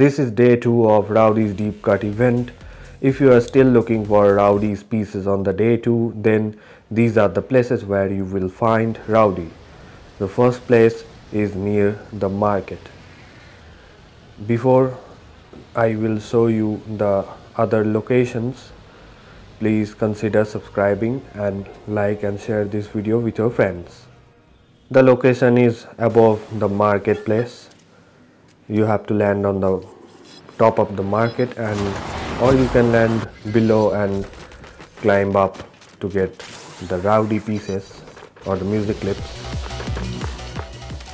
This is day 2 of Rowdy's deep cut event. If you are still looking for Rowdy's pieces on the day 2, then these are the places where you will find Rowdy. The first place is near the market. Before I will show you the other locations, please consider subscribing and like and share this video with your friends. The location is above the marketplace. You have to land on the top of the market, or you can land below and climb up to get the Rowdy pieces or the music clips.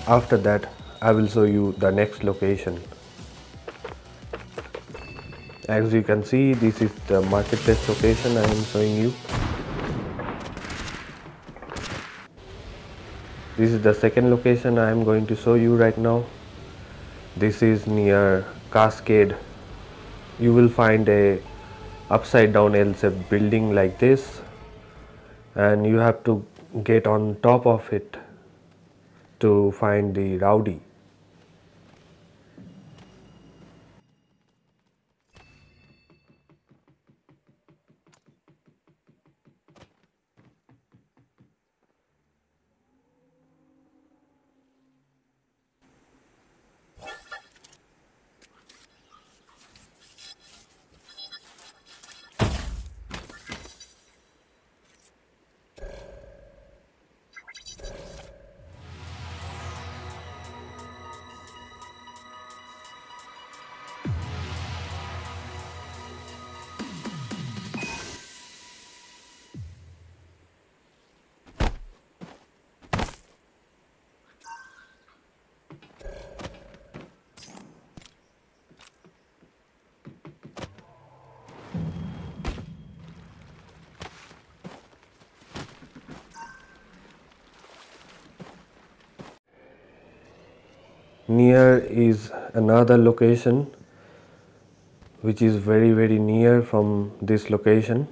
After that, I will show you the next location. As you can see, this is the marketplace location I am showing you. This is the second location I am going to show you right now. This is near Cascade. You will find a upside down L-shaped building like this, and you have to get on top of it to find the Rowdy. Near is another location which is very, very near from this location.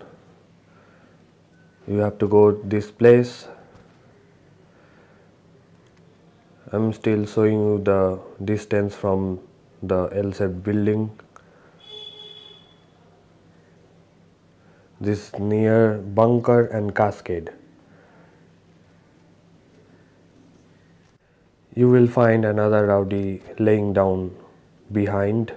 You have to go this place. I'm still showing you the distance from the L-shaped building. This near Bunker and Cascade. You will find another Rowdy laying down behind.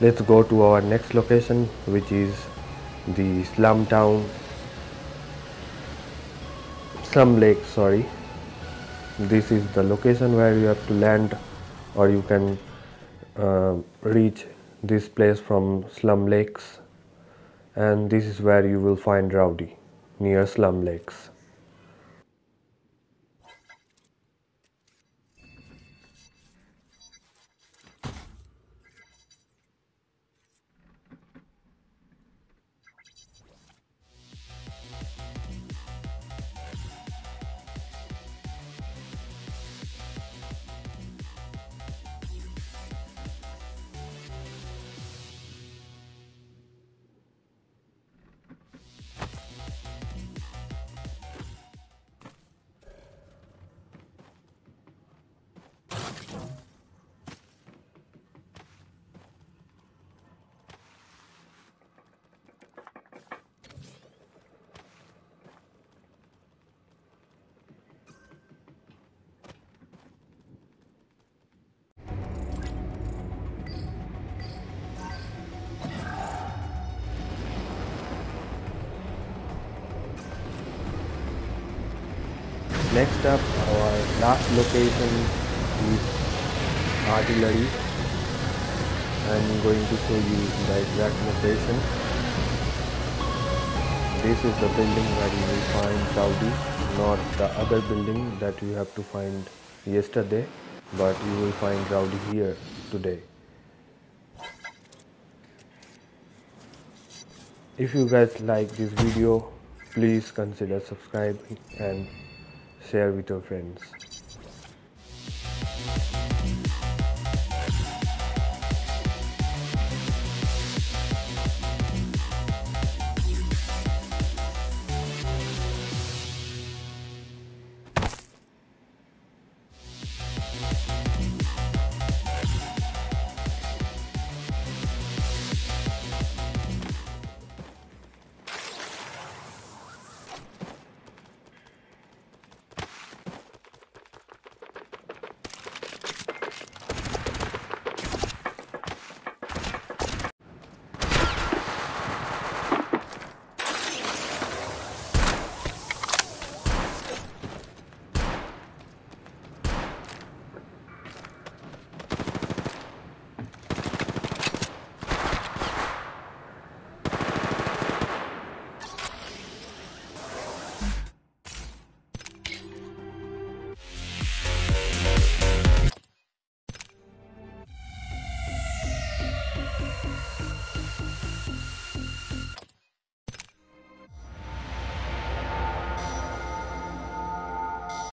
Let's go to our next location, which is the Slum Lake. This is the location where you have to land, or you can reach this place from Slum Lakes, and this is where you will find Rowdy, near Slum Lakes. Next up, our last location is artillery. I'm going to show you the exact location. This is the building where you will find Rowdy, not the other building that you have to find yesterday, but you will find Rowdy here today. If you guys like this video, please consider subscribing and share with your friends.